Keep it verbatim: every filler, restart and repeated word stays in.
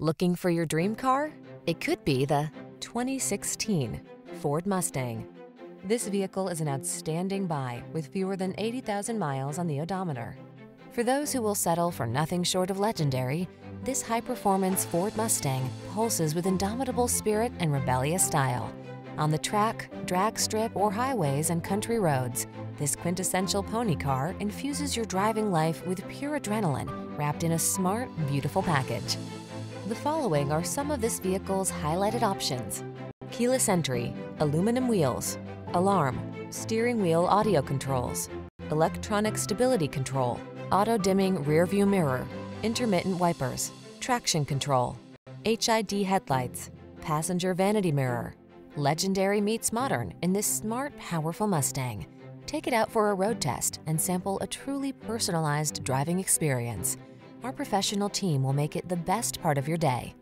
Looking for your dream car? It could be the twenty sixteen Ford Mustang. This vehicle is an outstanding buy with fewer than eighty thousand miles on the odometer. For those who will settle for nothing short of legendary, this high-performance Ford Mustang pulses with indomitable spirit and rebellious style. On the track, drag strip, or highways and country roads, this quintessential pony car infuses your driving life with pure adrenaline wrapped in a smart, beautiful package. The following are some of this vehicle's highlighted options: keyless entry, aluminum wheels, alarm, steering wheel audio controls, electronic stability control, auto-dimming rear-view mirror, intermittent wipers, traction control, H I D headlights, passenger vanity mirror. Legendary meets modern in this smart, powerful Mustang. Take it out for a road test and sample a truly personalized driving experience. Our professional team will make it the best part of your day.